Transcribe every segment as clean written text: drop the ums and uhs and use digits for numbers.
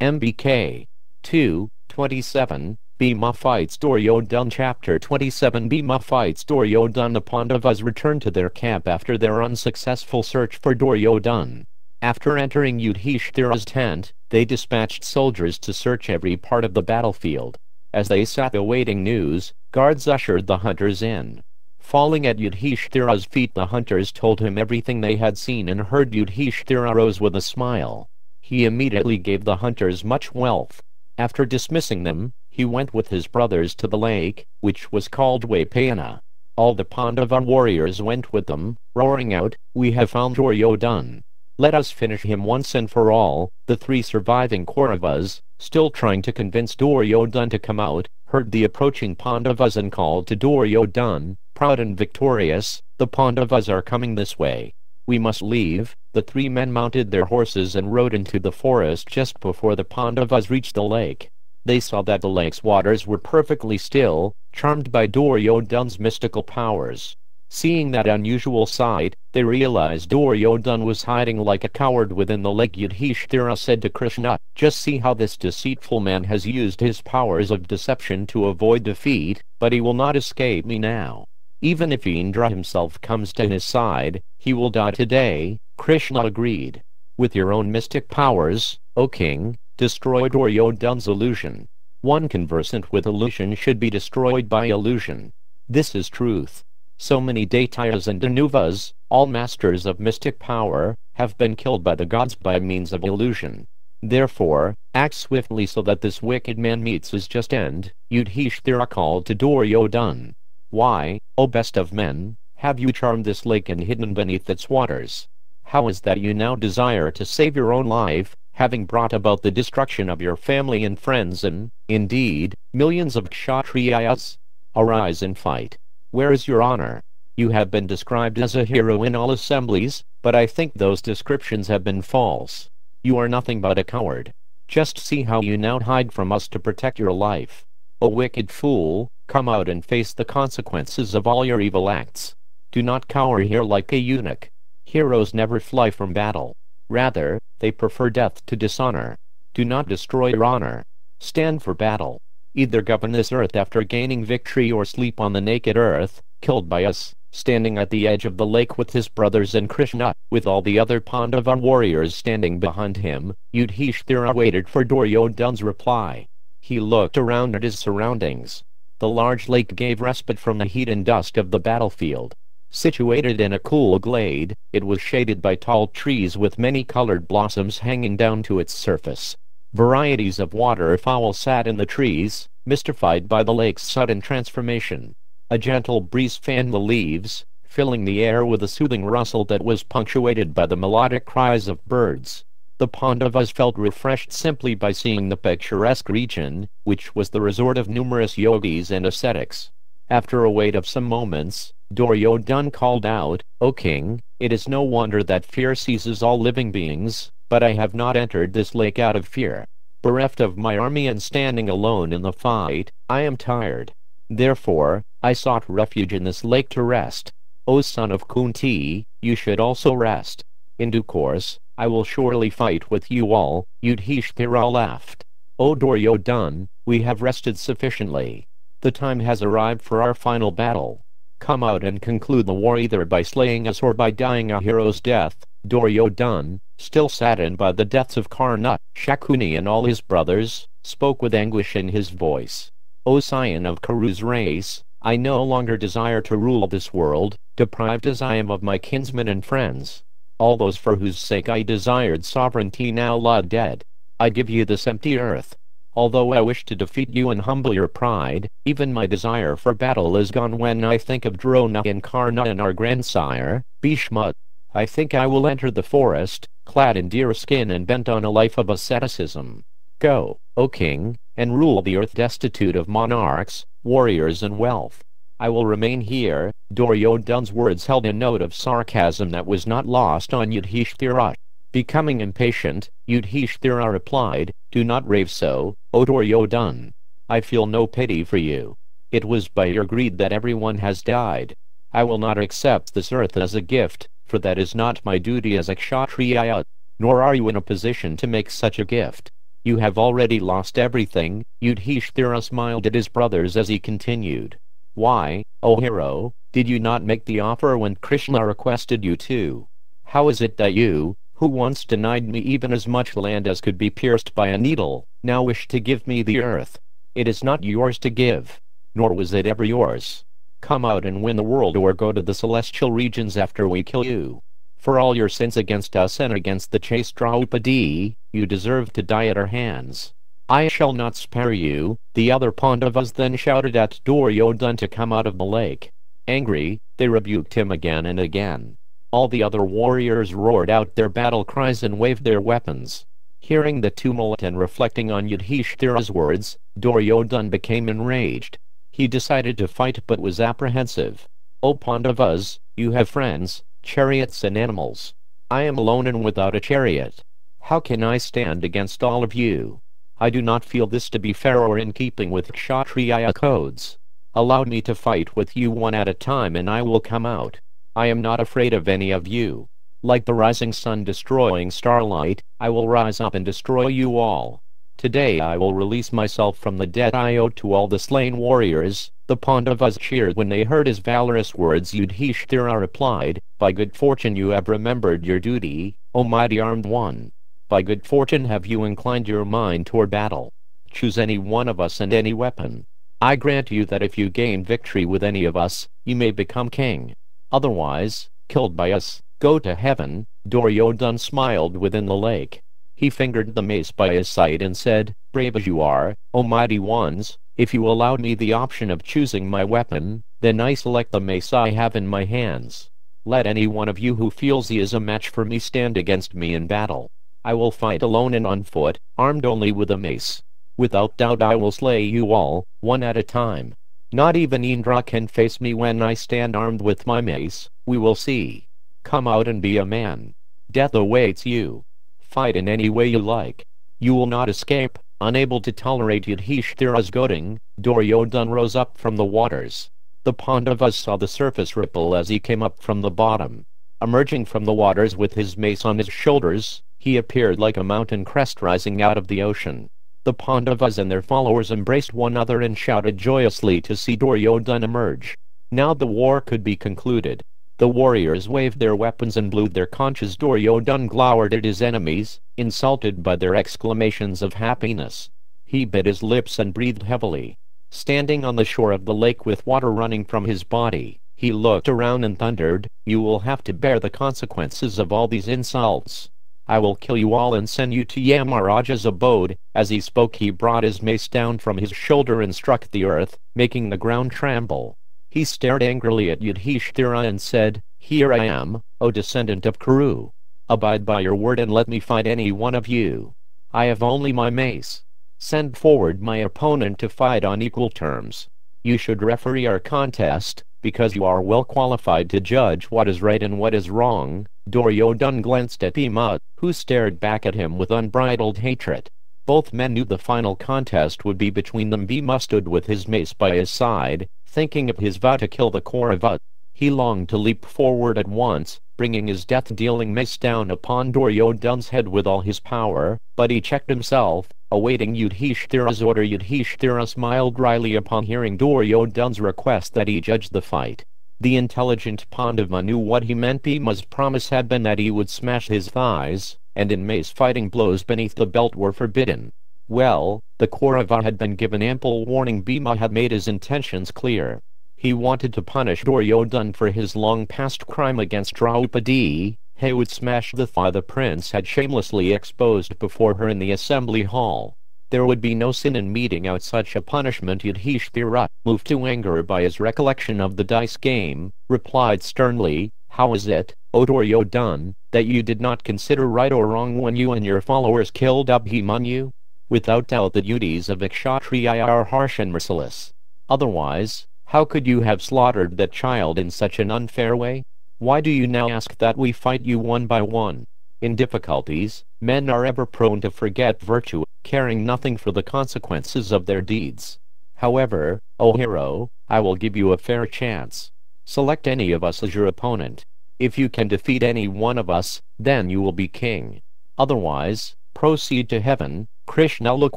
MBK 2:27. Bhima fights Duryodhana. Chapter 27. Bhima fights Duryodhana. The Pandavas return to their camp after their unsuccessful search for Duryodhana. After entering Yudhishthira's tent, they dispatched soldiers to search every part of the battlefield. As they sat awaiting news, guards ushered the hunters in. Falling at Yudhishthira's feet, the hunters told him everything they had seen and heard. Yudhishthira rose with a smile. He immediately gave the hunters much wealth. After dismissing them, he went with his brothers to the lake, which was called Dvaipayana. All the Pandava warriors went with them, roaring out, "We have found Duryodhana. Let us finish him once and for all." The three surviving Kauravas, still trying to convince Duryodhana to come out, heard the approaching Pandavas and called to Duryodhana, proud and victorious, "The Pandavas are coming this way. We must leave." The three men mounted their horses and rode into the forest just before the Pandavas reached the lake. They saw that the lake's waters were perfectly still, charmed by Duryodhana's mystical powers. Seeing that unusual sight, they realized Duryodhana was hiding like a coward within the lake. Yudhishthira said to Krishna, "Just see how this deceitful man has used his powers of deception to avoid defeat, but he will not escape me now. Even if Indra himself comes to his side, he will die today." Krishna agreed. "With your own mystic powers, O king, destroy Duryodhana's illusion. One conversant with illusion should be destroyed by illusion. This is truth. So many Deityas and Danavas, all masters of mystic power, have been killed by the gods by means of illusion. Therefore, act swiftly so that this wicked man meets his just end." Yudhishthira called to Duryodhana, "Why, O best of men, have you charmed this lake and hidden beneath its waters? How is that you now desire to save your own life, having brought about the destruction of your family and friends and, indeed, millions of Kshatriyas? Arise and fight. Where is your honor? You have been described as a hero in all assemblies, but I think those descriptions have been false. You are nothing but a coward. Just see how you now hide from us to protect your life. O wicked fool, come out and face the consequences of all your evil acts. Do not cower here like a eunuch. Heroes never fly from battle. Rather, they prefer death to dishonor. Do not destroy your honor. Stand for battle. Either govern this earth after gaining victory or sleep on the naked earth, killed by us." Standing at the edge of the lake with his brothers and Krishna, with all the other Pandava warriors standing behind him, Yudhishthira waited for Duryodhana's reply. He looked around at his surroundings. The large lake gave respite from the heat and dust of the battlefield. Situated in a cool glade, it was shaded by tall trees with many colored blossoms hanging down to its surface. Varieties of waterfowl sat in the trees, mystified by the lake's sudden transformation. A gentle breeze fanned the leaves, filling the air with a soothing rustle that was punctuated by the melodic cries of birds. The Pandavas felt refreshed simply by seeing the picturesque region, which was the resort of numerous yogis and ascetics. After a wait of some moments, Duryodhana called out, "O king, it is no wonder that fear seizes all living beings, but I have not entered this lake out of fear. Bereft of my army and standing alone in the fight, I am tired. Therefore, I sought refuge in this lake to rest. O son of Kunti, you should also rest. In due course, I will surely fight with you all." Yudhishthira laughed. "O Duryodhana, we have rested sufficiently. The time has arrived for our final battle. Come out and conclude the war either by slaying us or by dying a hero's death." Duryodhana, still saddened by the deaths of Karna, Shakuni and all his brothers, spoke with anguish in his voice. "O scion of Kuru's race, I no longer desire to rule this world, deprived as I am of my kinsmen and friends. All those for whose sake I desired sovereignty now lie dead. I give you this empty earth. Although I wish to defeat you and humble your pride, even my desire for battle is gone. When I think of Drona and Karna and our grandsire, Bhishma, I think I will enter the forest, clad in deer skin and bent on a life of asceticism. Go, O king, and rule the earth destitute of monarchs, warriors and wealth. I will remain here." Duryodhana's words held a note of sarcasm that was not lost on Yudhishthira. Becoming impatient, Yudhishthira replied, "Do not rave so, O Duryodhana. I feel no pity for you. It was by your greed that everyone has died. I will not accept this earth as a gift, for that is not my duty as a Kshatriya, nor are you in a position to make such a gift. You have already lost everything. Yudhishthira smiled at his brothers as he continued. Why, O hero, did you not make the offer when Krishna requested you to? How is it that you, who once denied me even as much land as could be pierced by a needle, now wish to give me the earth? It is not yours to give, nor was it ever yours. Come out and win the world or go to the celestial regions after we kill you. For all your sins against us and against the chaste Draupadi, you deserve to die at our hands. I shall not spare you. The other Pandavas then shouted at Duryodhana to come out of the lake. Angry, they rebuked him again and again. All the other warriors roared out their battle cries and waved their weapons. Hearing the tumult and reflecting on Yudhishthira's words, Duryodhana became enraged. He decided to fight but was apprehensive. O Pandavas, you have friends, chariots and animals. I am alone and without a chariot. How can I stand against all of you? I do not feel this to be fair or in keeping with Kshatriya codes. Allow me to fight with you one at a time and I will come out. I am not afraid of any of you. Like the rising sun destroying starlight, I will rise up and destroy you all. Today I will release myself from the debt I owe to all the slain warriors. The Pandavas cheered when they heard his valorous words. Yudhishthira replied, By good fortune you have remembered your duty, O mighty armed one. By good fortune have you inclined your mind toward battle. Choose any one of us and any weapon. I grant you that if you gain victory with any of us, you may become king. Otherwise, killed by us, go to heaven. Duryodhana smiled within the lake. He fingered the mace by his side and said, Brave as you are, O mighty ones, if you allow me the option of choosing my weapon, then I select the mace I have in my hands. Let any one of you who feels he is a match for me stand against me in battle. I will fight alone and on foot, armed only with a mace. Without doubt I will slay you all, one at a time. Not even Indra can face me when I stand armed with my mace. We will see. Come out and be a man. Death awaits you. Fight in any way you like. You will not escape. Unable to tolerate Yudhishthira's goading, Duryodhana rose up from the waters. The Pandavas saw the surface ripple as he came up from the bottom. Emerging from the waters with his mace on his shoulders, he appeared like a mountain crest rising out of the ocean. The Pandavas and their followers embraced one another and shouted joyously to see Duryodhana emerge. Now the war could be concluded. The warriors waved their weapons and blew their conches. Duryodhana glowered at his enemies, insulted by their exclamations of happiness. He bit his lips and breathed heavily. Standing on the shore of the lake with water running from his body, he looked around and thundered, You will have to bear the consequences of all these insults. I will kill you all and send you to Yamaraja's abode. As he spoke he brought his mace down from his shoulder and struck the earth, making the ground tremble. He stared angrily at Yudhishthira and said, Here I am, O descendant of Kuru. Abide by your word and let me fight any one of you. I have only my mace. Send forward my opponent to fight on equal terms. You should referee our contest, because you are well qualified to judge what is right and what is wrong. Duryodhana glanced at Bhima, who stared back at him with unbridled hatred. Both men knew the final contest would be between them. Bhima stood with his mace by his side, thinking of his vow to kill the Kauravas. He longed to leap forward at once, bringing his death-dealing mace down upon Duryodhana's head with all his power, but he checked himself, awaiting Yudhishthira's order. Yudhishthira smiled wryly upon hearing Duryodhana's request that he judge the fight. The intelligent Pandava knew what he meant. Bhima's promise had been that he would smash his thighs, and in mace fighting blows beneath the belt were forbidden. Well, the Kaurava had been given ample warning. Bhima had made his intentions clear. He wanted to punish Duryodhana for his long-past crime against Draupadi. He would smash the thigh the prince had shamelessly exposed before her in the assembly hall. There would be no sin in meting out such a punishment. Yudhishthira, moved to anger by his recollection of the dice game, replied sternly, How is it, O Duryodhana, that you did not consider right or wrong when you and your followers killed Abhimanyu? Without doubt the duties of a Kshatriya are harsh and merciless. Otherwise, how could you have slaughtered that child in such an unfair way? Why do you now ask that we fight you one by one? In difficulties, men are ever prone to forget virtue, caring nothing for the consequences of their deeds. However, O hero, I will give you a fair chance. Select any of us as your opponent. If you can defeat any one of us, then you will be king. Otherwise, proceed to heaven, Krishna looked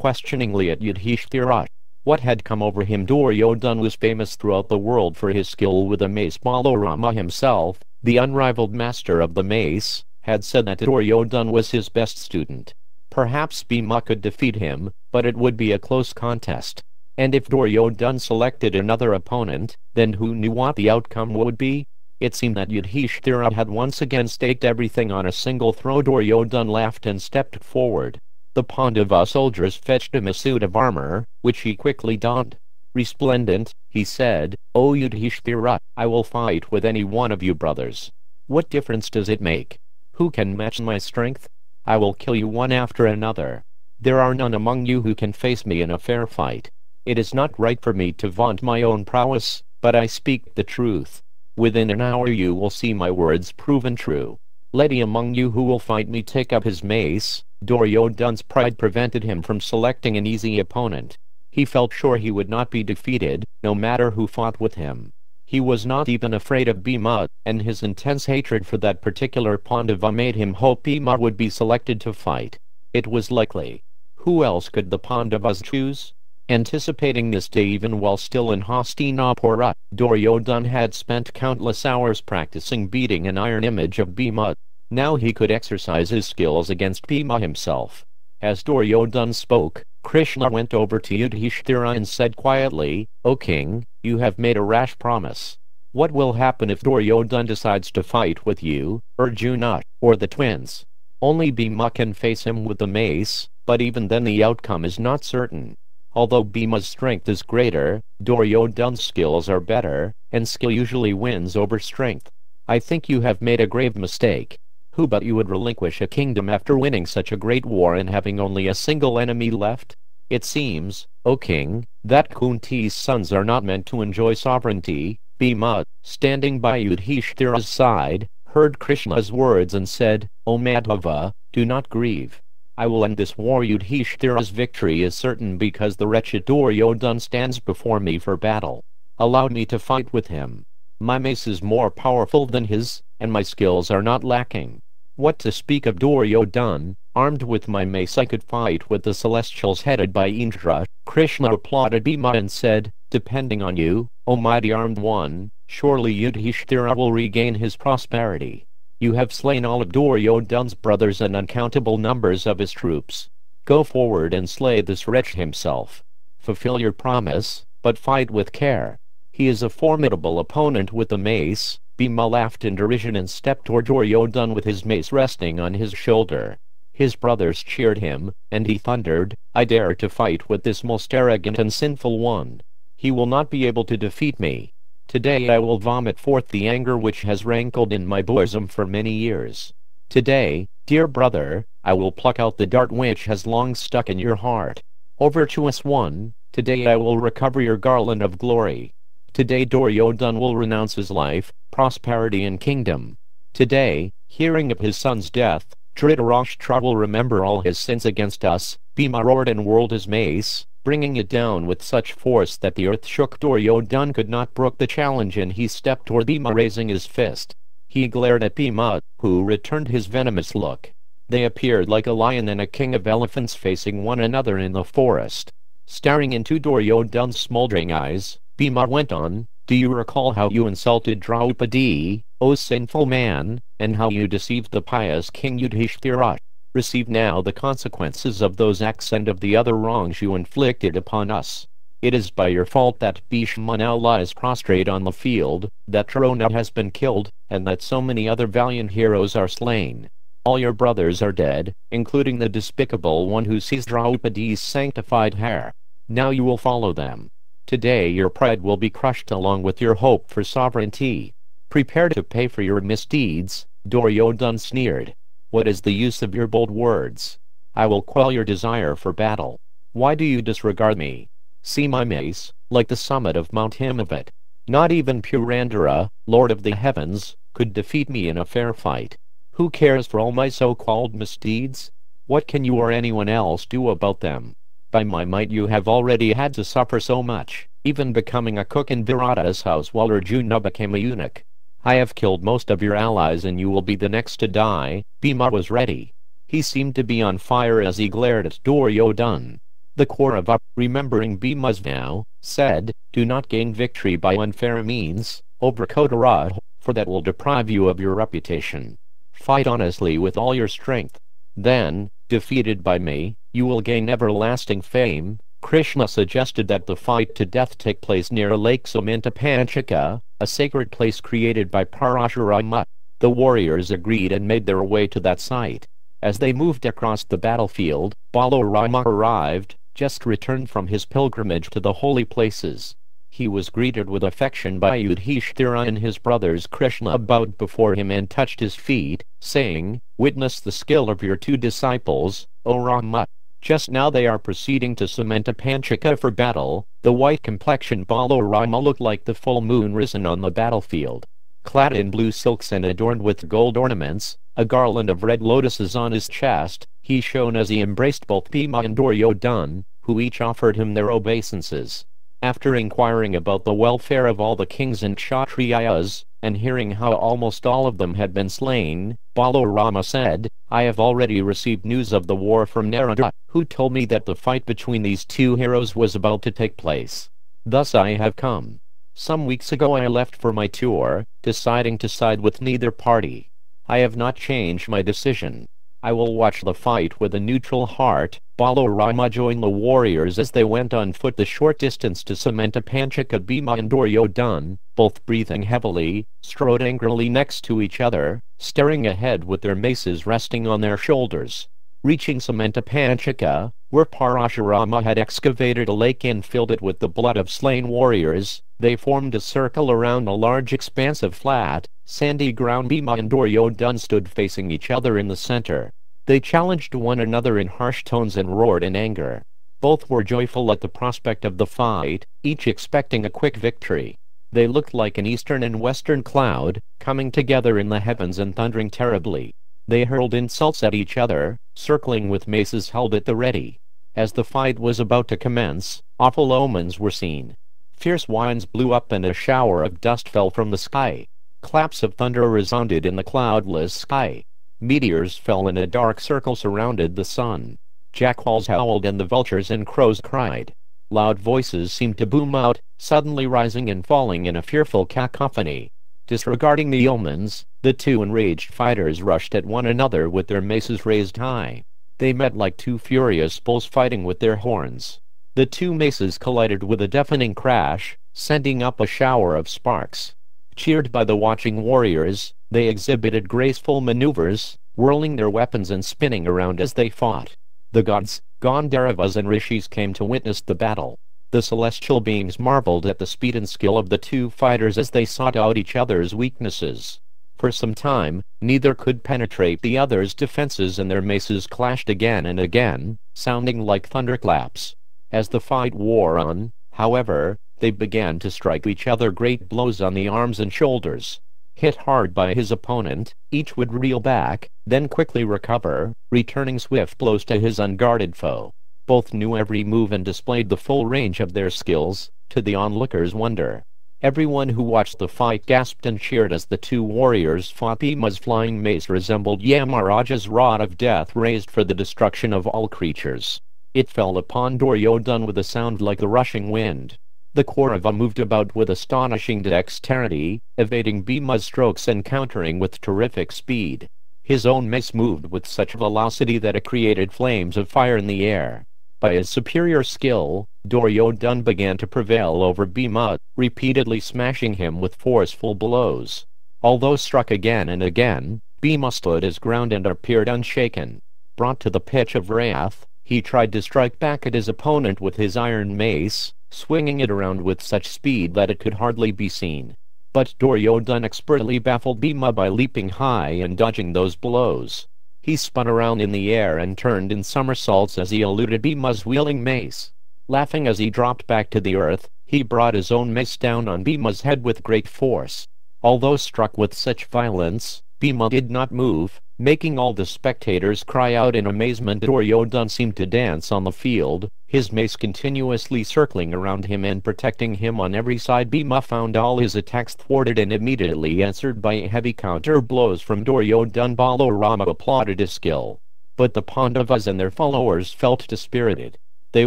questioningly at Yudhishthira. What had come over him? Duryodhana was famous throughout the world for his skill with a mace. Balarama himself, the unrivaled master of the mace, had said that Duryodhana was his best student. Perhaps Bhima could defeat him, but it would be a close contest. And if Duryodhana selected another opponent, then who knew what the outcome would be? It seemed that Yudhishthira had once again staked everything on a single throw. Duryodhana laughed and stepped forward. The Pandava soldiers fetched him a suit of armor, which he quickly donned. Resplendent, he said, "O Yudhishthira, I will fight with any one of you brothers. What difference does it make? Who can match my strength? I will kill you one after another. There are none among you who can face me in a fair fight. It is not right for me to vaunt my own prowess, but I speak the truth. Within an hour you will see my words proven true. Let he among you who will fight me take up his mace." Duryodhana's pride prevented him from selecting an easy opponent. He felt sure he would not be defeated, no matter who fought with him. He was not even afraid of Bhima, and his intense hatred for that particular Pandava made him hope Bhima would be selected to fight. It was likely. Who else could the Pandavas choose? Anticipating this day, even while still in Hastinapura, Duryodhana had spent countless hours practicing beating an iron image of Bhima. Now he could exercise his skills against Bhima himself. As Duryodhana spoke, Krishna went over to Yudhishthira and said quietly, "O king, you have made a rash promise. What will happen if Duryodhana decides to fight with you, Arjuna, or the twins? Only Bhima can face him with the mace, but even then the outcome is not certain. Although Bhima's strength is greater, Duryodhana's skills are better, and skill usually wins over strength. I think you have made a grave mistake. Who but you would relinquish a kingdom after winning such a great war and having only a single enemy left? It seems, O king, that Kunti's sons are not meant to enjoy sovereignty." Bhima, standing by Yudhishthira's side, heard Krishna's words and said, "O Madhava, do not grieve. I will end this war. Yudhishthira's victory is certain because the wretched Duryodhana stands before me for battle. Allow me to fight with him. My mace is more powerful than his, and my skills are not lacking. What to speak of Duryodhana? Armed with my mace I could fight with the celestials headed by Indra." Krishna applauded Bhima and said, "Depending on you, O mighty armed one, surely Yudhishthira will regain his prosperity. You have slain all of Duryodhana's brothers and uncountable numbers of his troops. Go forward and slay this wretch himself. Fulfill your promise, but fight with care. He is a formidable opponent with the mace." Bhima laughed in derision and stepped toward Duryodhana with his mace resting on his shoulder. His brothers cheered him, and he thundered, "I dare to fight with this most arrogant and sinful one. He will not be able to defeat me. Today I will vomit forth the anger which has rankled in my bosom for many years. Today, dear brother, I will pluck out the dart which has long stuck in your heart. O virtuous one, today I will recover your garland of glory. Today Duryodhana will renounce his life, prosperity and kingdom. Today, hearing of his son's death, Dhritarashtra will remember all his sins against us." Bhima roared and whirled his mace, bringing it down with such force that the earth shook. Duryodhana could not brook the challenge and he stepped toward Bhima, raising his fist. He glared at Bhima, who returned his venomous look. They appeared like a lion and a king of elephants facing one another in the forest. Staring into Duryodhana's smoldering eyes, Bhima went on, "Do you recall how you insulted Draupadi, O sinful man, and how you deceived the pious king Yudhishthira? Receive now the consequences of those acts and of the other wrongs you inflicted upon us. It is by your fault that Bhishma now lies prostrate on the field, that Drona has been killed, and that so many other valiant heroes are slain. All your brothers are dead, including the despicable one who seized Draupadi's sanctified hair. Now you will follow them. Today your pride will be crushed along with your hope for sovereignty. Prepare to pay for your misdeeds." Duryodhana sneered. "What is the use of your bold words? I will quell your desire for battle. Why do you disregard me? See my mace, like the summit of Mount Himavat. Not even Purandara, lord of the heavens, could defeat me in a fair fight. Who cares for all my so-called misdeeds? What can you or anyone else do about them? By my might you have already had to suffer so much, even becoming a cook in Virata's house while Arjuna became a eunuch. I have killed most of your allies and you will be the next to die." Bhima was ready. He seemed to be on fire as he glared at Duryodhana. The Kaurava, remembering Bhima's vow, said, "Do not gain victory by unfair means, O Drakotaraj, for that will deprive you of your reputation. Fight honestly with all your strength. Then, defeated by me, you will gain everlasting fame." Krishna suggested that the fight to death take place near Lake Samantapanchaka, a sacred place created by Parashurama. The warriors agreed and made their way to that site. As they moved across the battlefield, Balarama arrived, just returned from his pilgrimage to the holy places. He was greeted with affection by Yudhishthira and his brothers. Krishna bowed before him and touched his feet, saying, "Witness the skill of your two disciples, O Rama. Just now they are proceeding to Samantapanchaka for battle." The white-complexioned Balarama looked like the full moon risen on the battlefield. Clad in blue silks and adorned with gold ornaments, a garland of red lotuses on his chest, he shone as he embraced both Bhima and Duryodhana, who each offered him their obeisances. After inquiring about the welfare of all the kings and kshatriyas, and hearing how almost all of them had been slain, Balarama said, "I have already received news of the war from Narada, who told me that the fight between these two heroes was about to take place. Thus I have come. Some weeks ago I left for my tour, deciding to side with neither party. I have not changed my decision. I will watch the fight with a neutral heart." Balarama joined the warriors as they went on foot the short distance to Samantapanchaka. Bhima and Duryodhana, both breathing heavily, strode angrily next to each other, staring ahead with their maces resting on their shoulders. Reaching Samantapanchaka, where Parashurama had excavated a lake and filled it with the blood of slain warriors, they formed a circle around a large expanse of flat, sandy ground. Bhima and Duryodhana stood facing each other in the center. They challenged one another in harsh tones and roared in anger. Both were joyful at the prospect of the fight, each expecting a quick victory. They looked like an eastern and western cloud, coming together in the heavens and thundering terribly. They hurled insults at each other, circling with maces held at the ready. As the fight was about to commence, awful omens were seen. Fierce winds blew up and a shower of dust fell from the sky. Claps of thunder resounded in the cloudless sky. Meteors fell in a dark circle surrounded the sun. Jackals howled and the vultures and crows cried. Loud voices seemed to boom out, suddenly rising and falling in a fearful cacophony. Disregarding the omens, the two enraged fighters rushed at one another with their maces raised high. They met like two furious bulls fighting with their horns. The two maces collided with a deafening crash, sending up a shower of sparks. Cheered by the watching warriors, they exhibited graceful maneuvers, whirling their weapons and spinning around as they fought. The gods, Gandharvas and Rishis came to witness the battle. The celestial beings marveled at the speed and skill of the two fighters as they sought out each other's weaknesses. For some time, neither could penetrate the other's defenses and their maces clashed again and again, sounding like thunderclaps. As the fight wore on, however, they began to strike each other great blows on the arms and shoulders. Hit hard by his opponent, each would reel back, then quickly recover, returning swift blows to his unguarded foe. Both knew every move and displayed the full range of their skills, to the onlookers' wonder. Everyone who watched the fight gasped and cheered as the two warriors fought. Bhima's flying mace resembled Yamaraja's rod of death raised for the destruction of all creatures. It fell upon Duryodhana with a sound like the rushing wind. The Kaurava moved about with astonishing dexterity, evading Bhima's strokes and countering with terrific speed. His own mace moved with such velocity that it created flames of fire in the air. By his superior skill, Duryodhana began to prevail over Bhima, repeatedly smashing him with forceful blows. Although struck again and again, Bhima stood his ground and appeared unshaken. Brought to the pitch of wrath, he tried to strike back at his opponent with his iron mace, swinging it around with such speed that it could hardly be seen. But Duryodhana expertly baffled Bhima by leaping high and dodging those blows. He spun around in the air and turned in somersaults as he eluded Bhima's wheeling mace. Laughing as he dropped back to the earth, he brought his own mace down on Bhima's head with great force. Although struck with such violence, Bhima did not move, making all the spectators cry out in amazement. Duryodhana seemed to dance on the field, his mace continuously circling around him and protecting him on every side. Bhima found all his attacks thwarted and immediately answered by heavy counter blows from Duryodhana. Balarama applauded his skill. but the Pandavas and their followers felt dispirited. They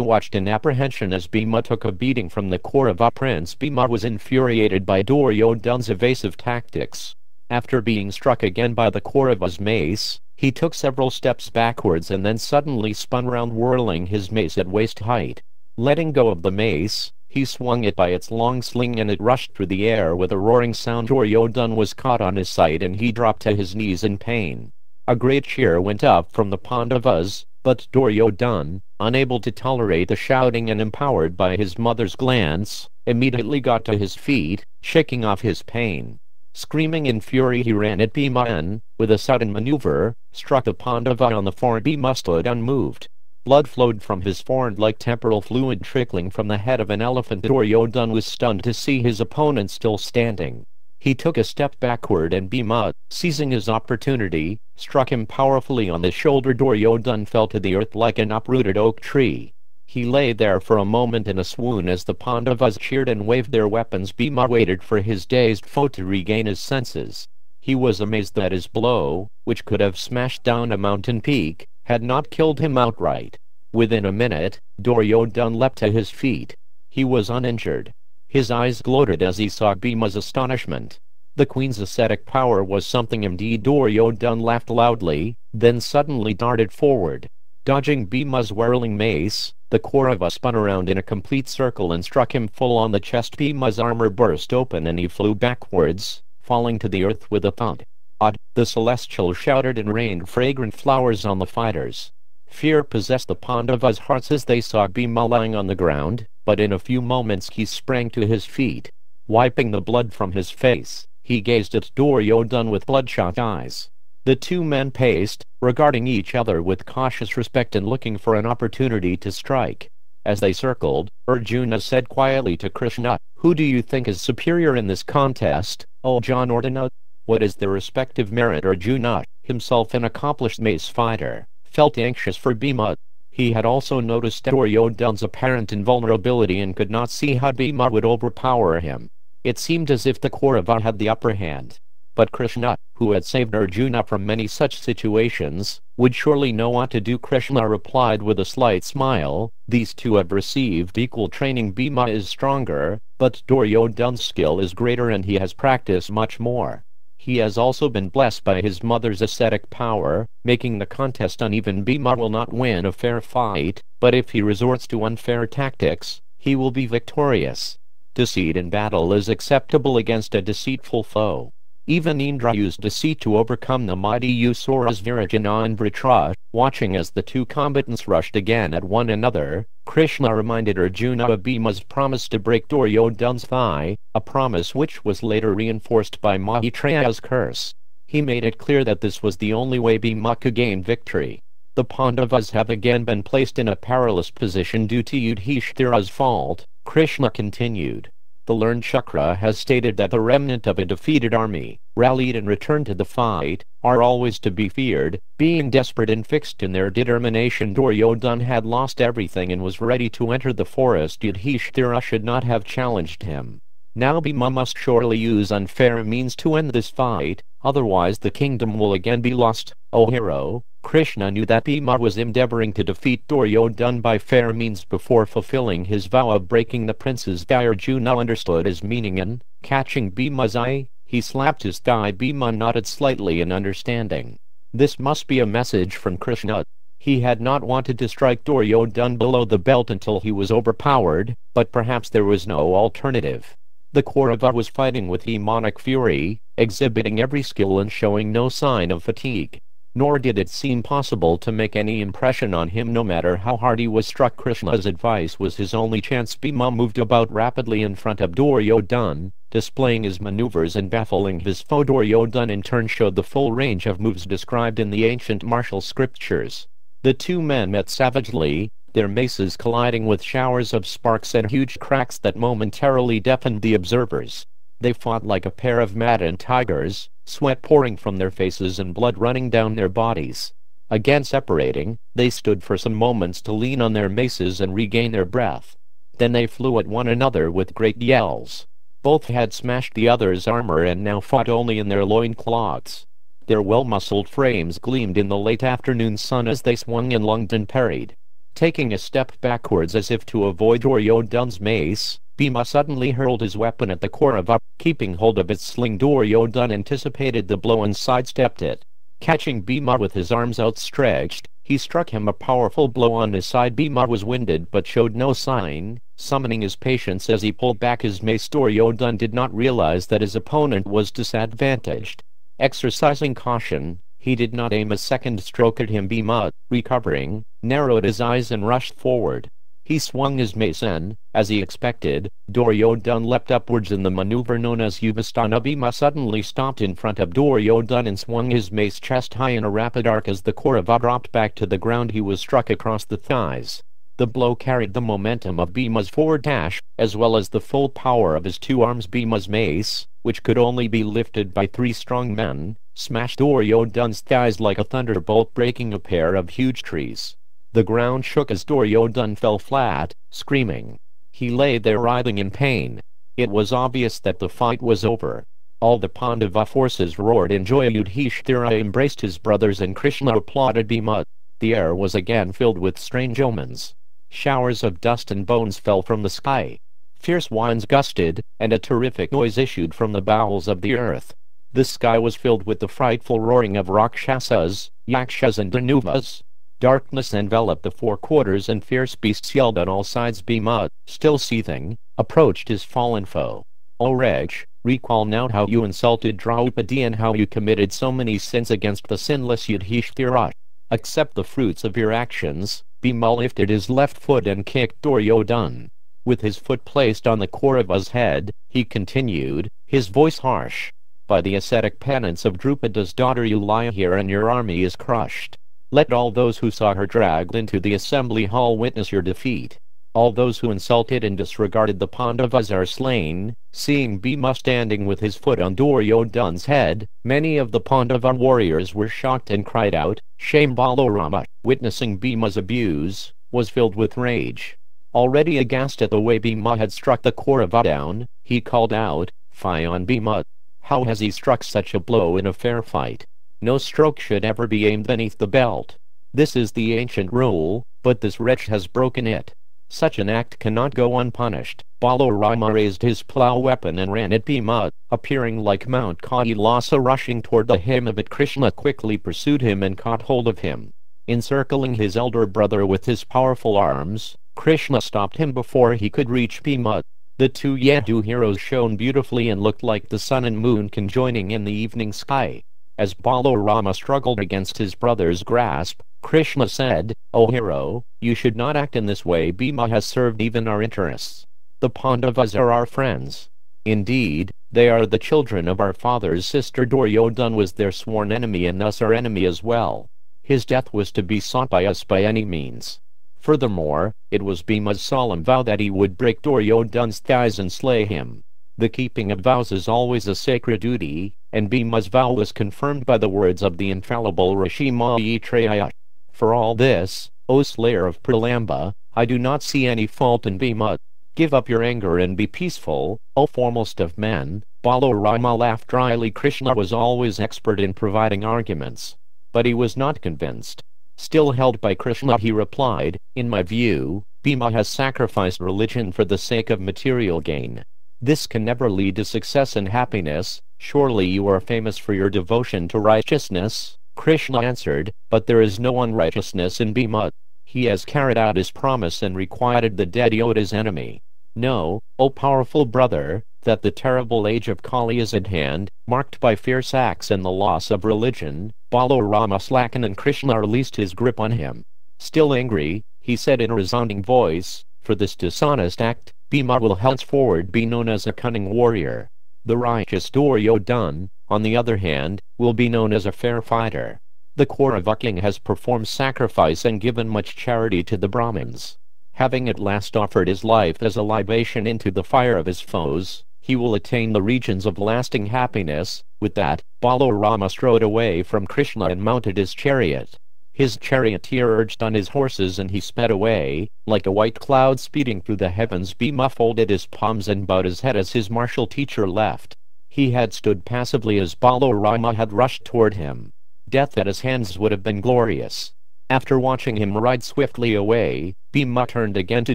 watched in apprehension as Bhima took a beating from the Kaurava prince. Bhima was infuriated by Duryodhana's evasive tactics. After being struck again by the Kaurava's mace, he took several steps backwards and then suddenly spun round, whirling his mace at waist height. Letting go of the mace, he swung it by its long sling and it rushed through the air with a roaring sound. Duryodhana was caught on his side and he dropped to his knees in pain. A great cheer went up from the Pandavas, but Duryodhana, unable to tolerate the shouting and empowered by his mother's glance, immediately got to his feet, shaking off his pain. Screaming in fury, he ran at Bhima and, with a sudden maneuver, struck the Pandava on the forehead. Bhima stood unmoved. Blood flowed from his forehead like temporal fluid trickling from the head of an elephant. Duryodhana was stunned to see his opponent still standing. He took a step backward and Bhima, seizing his opportunity, struck him powerfully on the shoulder. Duryodhana fell to the earth like an uprooted oak tree. He lay there for a moment in a swoon as the Pandavas cheered and waved their weapons. Bhima waited for his dazed foe to regain his senses. He was amazed that his blow, which could have smashed down a mountain peak, had not killed him outright. Within a minute, Duryodhana leapt to his feet. He was uninjured. His eyes gloated as he saw Bhima's astonishment. The queen's ascetic power was something indeed. Duryodhana laughed loudly, then suddenly darted forward. Dodging Bhima's whirling mace, the Kaurava spun around in a complete circle and struck him full on the chest. Bhima's armor burst open and he flew backwards, falling to the earth with a thud. "Odd!" the celestial shouted and rained fragrant flowers on the fighters. Fear possessed the Pandavas' hearts as they saw Bhima lying on the ground, but in a few moments he sprang to his feet. Wiping the blood from his face, he gazed at Duryodhana with bloodshot eyes. The two men paced, regarding each other with cautious respect and looking for an opportunity to strike. As they circled, Arjuna said quietly to Krishna, "Who do you think is superior in this contest, O Janardana?" "What is their respective merit?" Arjuna, himself an accomplished mace fighter, felt anxious for Bhima. He had also noticed Duryodhana's apparent invulnerability and could not see how Bhima would overpower him. It seemed as if the Kaurava had the upper hand. But Krishna, who had saved Arjuna from many such situations, would surely know what to do. Krishna replied with a slight smile, "These two have received equal training. Bhima is stronger, but Duryodhana's skill is greater and he has practiced much more. He has also been blessed by his mother's ascetic power, making the contest uneven. Bhima will not win a fair fight, but if he resorts to unfair tactics, he will be victorious. Deceit in battle is acceptable against a deceitful foe. Even Indra used deceit to overcome the mighty Usuras Virajana and Vritra." Watching as the two combatants rushed again at one another, Krishna reminded Arjuna of Bhima's promise to break Duryodhana's thigh, a promise which was later reinforced by Maitreya's curse. He made it clear that this was the only way Bhima could gain victory. The Pandavas have again been placed in a perilous position due to Yudhishthira's fault, Krishna continued. The learned Shakra has stated that the remnant of a defeated army, rallied and returned to the fight, are always to be feared. Being desperate and fixed in their determination, Duryodhana had lost everything and was ready to enter the forest. Yudhishthira should not have challenged him. Now Bhima must surely use unfair means to end this fight, otherwise the kingdom will again be lost. O hero, Krishna knew that Bhima was endeavoring to defeat Duryodhana by fair means before fulfilling his vow of breaking the prince's thigh. Arjuna understood his meaning and, catching Bhima's eye, he slapped his thigh. Bhima nodded slightly in understanding. This must be a message from Krishna. He had not wanted to strike Duryodhana below the belt until he was overpowered, but perhaps there was no alternative. The Kaurava was fighting with demonic fury, exhibiting every skill and showing no sign of fatigue. Nor did it seem possible to make any impression on him no matter how hard he was struck. Krishna's advice was his only chance. Bhima moved about rapidly in front of Duryodhana, displaying his maneuvers and baffling his foe. Duryodhana in turn showed the full range of moves described in the ancient martial scriptures. The two men met savagely, their maces colliding with showers of sparks and huge cracks that momentarily deafened the observers. They fought like a pair of maddened tigers, sweat pouring from their faces and blood running down their bodies. Again separating, they stood for some moments to lean on their maces and regain their breath. Then they flew at one another with great yells. Both had smashed the other's armor and now fought only in their loincloths. Their well-muscled frames gleamed in the late afternoon sun as they swung and lunged and parried. Taking a step backwards as if to avoid Duryodhana's mace, Bhima suddenly hurled his weapon at the Kaurava. Keeping hold of its sling, Duryodhana anticipated the blow and sidestepped it. Catching Bhima with his arms outstretched, he struck hhim a powerful blow on his side. Bhima was winded but showed no sign, summoning his patience as he pulled back his mace. Duryodhana did not realize that his opponent was disadvantaged. Exercising caution, he did not aim a second stroke at him. Bhima, recovering, narrowed his eyes and rushed forward. He swung his mace and, as he expected, Duryodhana leapt upwards in the maneuver known as Yudhishthira. Bhima suddenly stopped in front of Duryodhana and swung his mace chest high in a rapid arc. As the Kaurava dropped back to the ground, he was struck across the thighs. The blow carried the momentum of Bhima's forward dash, as well as the full power of his two arms. Bhima's mace, which could only be lifted by three strong men, smashed Duryodhana's thighs like a thunderbolt, breaking a pair of huge trees. The ground shook as Duryodhana fell flat, screaming. He lay there writhing in pain. It was obvious that the fight was over. All the Pandava forces roared in joy. Yudhishthira embraced his brothers and Krishna applauded Bhima. The air was again filled with strange omens. Showers of dust and bones fell from the sky. Fierce winds gusted, and a terrific noise issued from the bowels of the earth. The sky was filled with the frightful roaring of Rakshasas, Yakshas and Danavas. Darkness enveloped the four quarters and fierce beasts yelled on all sides. Bhima, still seething, approached his fallen foe. "O wretch, recall now how you insulted Draupadi and how you committed so many sins against the sinless Yudhishthira. Accept the fruits of your actions." Bhima lifted his left foot and kicked Duryodhana. With his foot placed on the Kaurava's head, he continued, his voice harsh. "By the ascetic penance of Draupadi's daughter, you lie here and your army is crushed. Let all those who saw her dragged into the assembly hall witness your defeat. All those who insulted and disregarded the Pandavas are slain." Seeing Bhima standing with his foot on Duryodhana's head, many of the Pandava warriors were shocked and cried out, "Shame!" Balarama, witnessing Bhima's abuse, was filled with rage. Already aghast at the way Bhima had struck the Kaurava down, he called out, "Fie on Bhima! How has he struck such a blow in a fair fight? No stroke should ever be aimed beneath the belt. This is the ancient rule, but this wretch has broken it. Such an act cannot go unpunished." Balarama raised his plow weapon and ran at Bhima, appearing like Mount Kailasa rushing toward the hem of it. Krishna quickly pursued him and caught hold of him. Encircling his elder brother with his powerful arms, Krishna stopped him before he could reach Bhima. The two Yadu heroes shone beautifully and looked like the sun and moon conjoining in the evening sky. As Balarama struggled against his brother's grasp, Krishna said, "O hero, you should not act in this way. Bhima has served even our interests. The Pandavas are our friends. Indeed, they are the children of our father's sister. Duryodhana was their sworn enemy and thus our enemy as well. His death was to be sought by us by any means." Furthermore, it was Bhima's solemn vow that he would break Duryodhana's thighs and slay him. The keeping of vows is always a sacred duty, and Bhima's vow was confirmed by the words of the infallible Rishi Maitreya. "For all this, O slayer of Pralamba, I do not see any fault in Bhima. Give up your anger and be peaceful, O foremost of men." Balarama laughed dryly. Krishna was always expert in providing arguments. But he was not convinced. Still held by Krishna, he replied, "In my view, Bhima has sacrificed religion for the sake of material gain. This can never lead to success and happiness. Surely you are famous for your devotion to righteousness." Krishna answered, "But there is no unrighteousness in Bhima. He has carried out his promise and requited the debt he owed his enemy. Know, O powerful brother, that the terrible age of Kali is at hand, marked by fierce acts and the loss of religion." Balarama slackened and Krishna released his grip on him. Still angry, he said in a resounding voice, "For this dishonest act, Bhima will henceforward be known as a cunning warrior. The righteous Duryodhana, on the other hand, will be known as a fair fighter. The Kaurava king has performed sacrifice and given much charity to the Brahmins. Having at last offered his life as a libation into the fire of his foes, he will attain the regions of lasting happiness." With that, Balarama strode away from Krishna and mounted his chariot. His charioteer urged on his horses and he sped away, like a white cloud speeding through the heavens. Bhima folded his palms and bowed his head as his martial teacher left. He had stood passively as Balarama had rushed toward him. Death at his hands would have been glorious. After watching him ride swiftly away, Bhima turned again to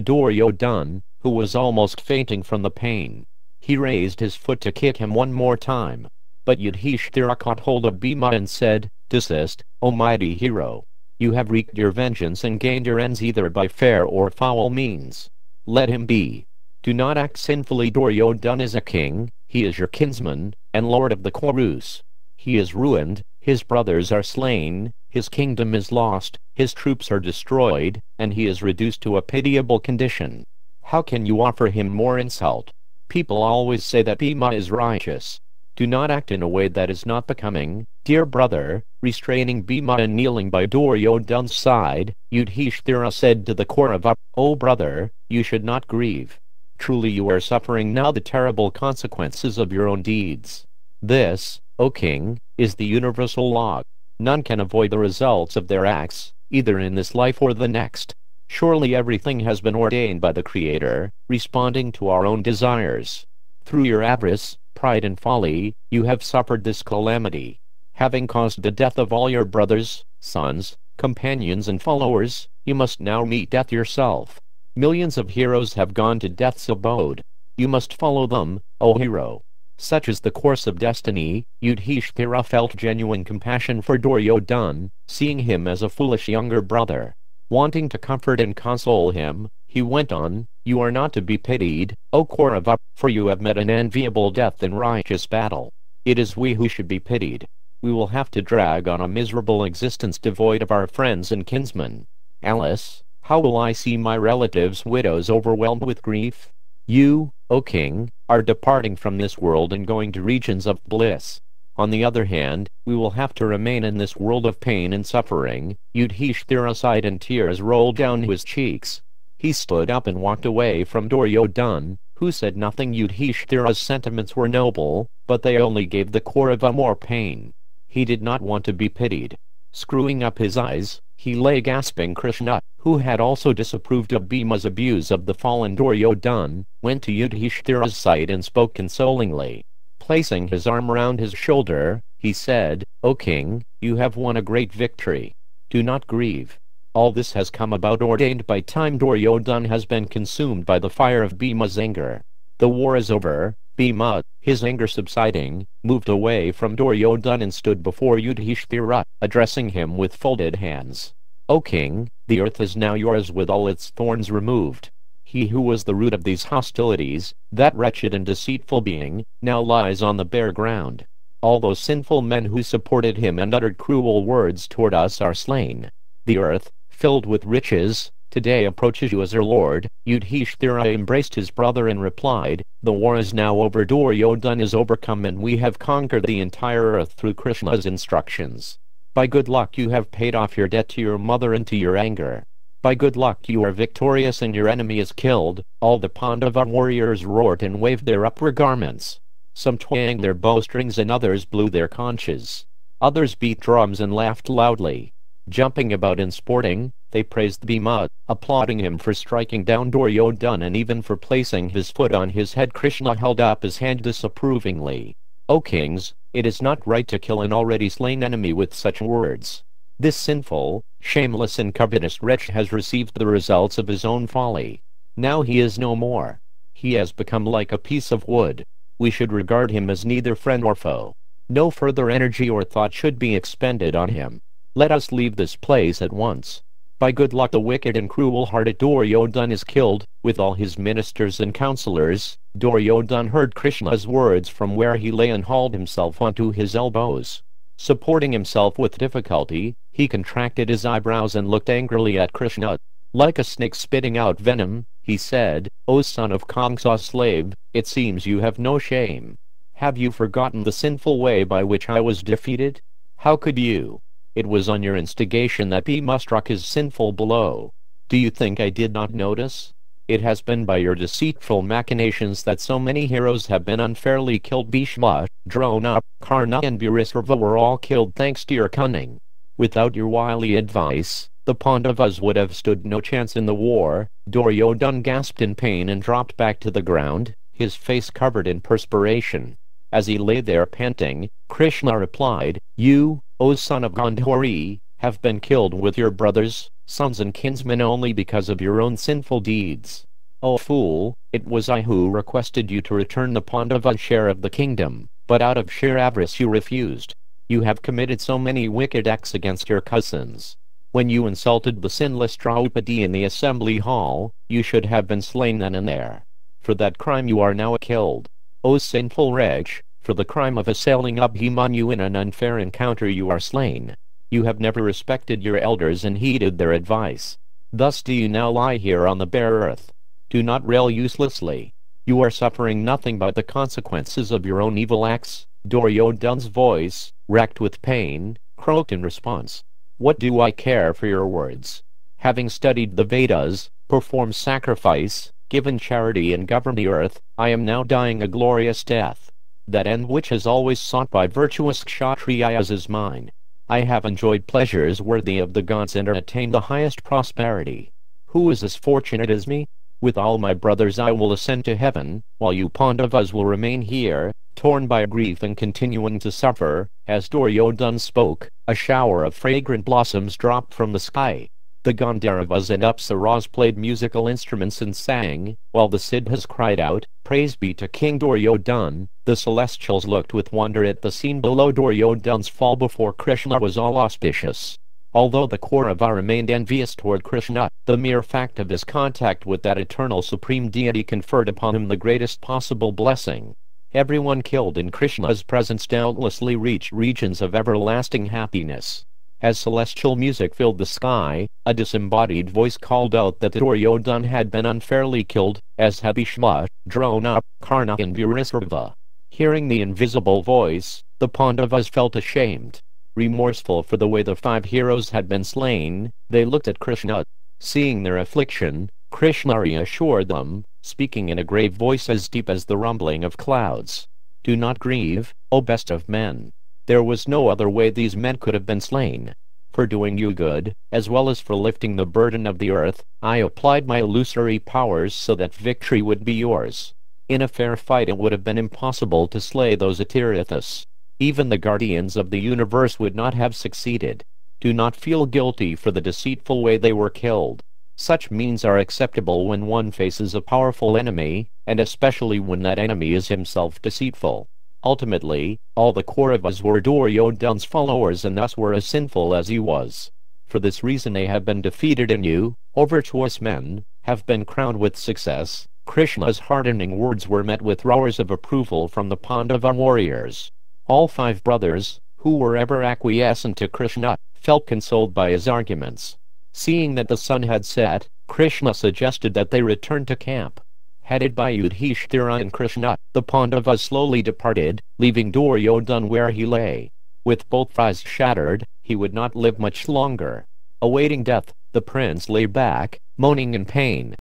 Duryodhana, who was almost fainting from the pain. He raised his foot to kick him one more time. But Yudhishthira caught hold of Bhima and said, "Desist, O mighty hero. You have wreaked your vengeance and gained your ends either by fair or foul means. Let him be. Do not act sinfully. Duryodhana is a king, he is your kinsman, and lord of the Kaurus. He is ruined, his brothers are slain, his kingdom is lost, his troops are destroyed, and he is reduced to a pitiable condition. How can you offer him more insult? People always say that Bhima is righteous. Do not act in a way that is not becoming, dear brother." Restraining Bhima and kneeling by Duryodhana's side, Yudhishthira said to the Kaurava, "O brother, you should not grieve. Truly you are suffering now the terrible consequences of your own deeds. This, O king, is the universal law. None can avoid the results of their acts, either in this life or the next. Surely everything has been ordained by the Creator, responding to our own desires. Through your avarice, pride and folly, you have suffered this calamity. Having caused the death of all your brothers, sons, companions and followers, you must now meet death yourself. Millions of heroes have gone to death's abode. You must follow them, O hero." Such is the course of destiny. Yudhishthira felt genuine compassion for Duryodhana, seeing him as a foolish younger brother. Wanting to comfort and console him, he went on, "You are not to be pitied, O Kaurava, for you have met an enviable death in righteous battle. It is we who should be pitied. We will have to drag on a miserable existence devoid of our friends and kinsmen. Alas, how will I see my relatives' widows overwhelmed with grief? You, O king, are departing from this world and going to regions of bliss. On the other hand, we will have to remain in this world of pain and suffering." Yudhishthira sighed and tears rolled down his cheeks. He stood up and walked away from Duryodhana, who said nothing. Yudhishthira's sentiments were noble, but they only gave the Kaurava more pain. He did not want to be pitied. Screwing up his eyes, he lay gasping. Krishna, who had also disapproved of Bhima's abuse of the fallen Duryodhana, went to Yudhishthira's side and spoke consolingly. Placing his arm round his shoulder, he said, "O king, you have won a great victory. Do not grieve. All this has come about ordained by time." Duryodhana has been consumed by the fire of Bhima's anger. The war is over. Bhima, his anger subsiding, moved away from Duryodhana and stood before Yudhishthira, addressing him with folded hands. "O king, the earth is now yours with all its thorns removed. He who was the root of these hostilities, that wretched and deceitful being, now lies on the bare ground. All those sinful men who supported him and uttered cruel words toward us are slain. The earth, filled with riches, today approaches you as her lord." Yudhishthira embraced his brother and replied, "The war is now over. Duryodhana is overcome and we have conquered the entire earth through Krishna's instructions. By good luck you have paid off your debt to your mother and to your anger. By good luck you are victorious and your enemy is killed." All the Pandava warriors roared and waved their upper garments. Some twanged their bowstrings and others blew their conches. Others beat drums and laughed loudly. Jumping about and sporting, they praised Bhima, applauding him for striking down Duryodhana and even for placing his foot on his head. Krishna held up his hand disapprovingly. "O kings, it is not right to kill an already slain enemy with such words. This sinful, shameless and covetous wretch has received the results of his own folly. Now he is no more. He has become like a piece of wood. We should regard him as neither friend or foe. No further energy or thought should be expended on him. Let us leave this place at once. By good luck the wicked and cruel-hearted Duryodhana is killed, with all his ministers and counselors." Duryodhana heard Krishna's words from where he lay and hauled himself onto his elbows. Supporting himself with difficulty, he contracted his eyebrows and looked angrily at Krishna. Like a snake spitting out venom, he said, "O son of Kamsa's slave, it seems you have no shame. Have you forgotten the sinful way by which I was defeated? How could you? It was on your instigation that Bhima struck his sinful blow. Do you think I did not notice? It has been by your deceitful machinations that so many heroes have been unfairly killed. Bhishma, Drona, Karna and Bhurisrava were all killed thanks to your cunning. Without your wily advice, the Pandavas would have stood no chance in the war." Duryodhana gasped in pain and dropped back to the ground, his face covered in perspiration. As he lay there panting, Krishna replied, "You, O son of Gandhari, have been killed with your brothers, sons and kinsmen only because of your own sinful deeds. O fool, it was I who requested you to return the Pandava's share of the kingdom, but out of sheer avarice you refused. You have committed so many wicked acts against your cousins. When you insulted the sinless Draupadi in the assembly hall, you should have been slain then and there. For that crime you are now killed. O sinful wretch, for the crime of assailing Abhimanyu in an unfair encounter you are slain. You have never respected your elders and heeded their advice. Thus do you now lie here on the bare earth. Do not rail uselessly. You are suffering nothing but the consequences of your own evil acts." Duryodhana's voice, racked with pain, croaked in response, "What do I care for your words? Having studied the Vedas, performed sacrifice, given charity and governed the earth, I am now dying a glorious death. That end which is always sought by virtuous Kshatriyas is mine. I have enjoyed pleasures worthy of the gods and attained the highest prosperity. Who is as fortunate as me? With all my brothers I will ascend to heaven, while you Pandavas will remain here, torn by grief and continuing to suffer." As Duryodhana spoke, a shower of fragrant blossoms dropped from the sky. The Gandharvas and Apsaras played musical instruments and sang, while the Siddhas cried out, "Praise be to King Duryodhana." The celestials looked with wonder at the scene below. Duryodhana's fall before Krishna was all auspicious. Although the Kaurava remained envious toward Krishna, the mere fact of his contact with that eternal supreme deity conferred upon him the greatest possible blessing. Everyone killed in Krishna's presence doubtlessly reached regions of everlasting happiness. As celestial music filled the sky, a disembodied voice called out that Duryodhana had been unfairly killed, as had Bhishma, Drona, Karna and Yudhishthira. Hearing the invisible voice, the Pandavas felt ashamed. Remorseful for the way the five heroes had been slain, they looked at Krishna. Seeing their affliction, Krishna reassured them, speaking in a grave voice as deep as the rumbling of clouds. "Do not grieve, O best of men. There was no other way these men could have been slain. For doing you good, as well as for lifting the burden of the earth, I applied my illusory powers so that victory would be yours. In a fair fight it would have been impossible to slay those Atirathas. Even the guardians of the universe would not have succeeded. Do not feel guilty for the deceitful way they were killed. Such means are acceptable when one faces a powerful enemy, and especially when that enemy is himself deceitful." Ultimately, all the Kauravas were Duryodhana's followers and thus were as sinful as he was. For this reason they have been defeated and you, O virtuous men, have been crowned with success. Krishna's heartening words were met with roars of approval from the Pandava warriors. All five brothers, who were ever acquiescent to Krishna, felt consoled by his arguments. Seeing that the sun had set, Krishna suggested that they return to camp. Headed by Yudhishthira and Krishna, the Pandavas slowly departed, leaving Duryodhana where he lay. With both eyes shattered, he would not live much longer. Awaiting death, the prince lay back, moaning in pain.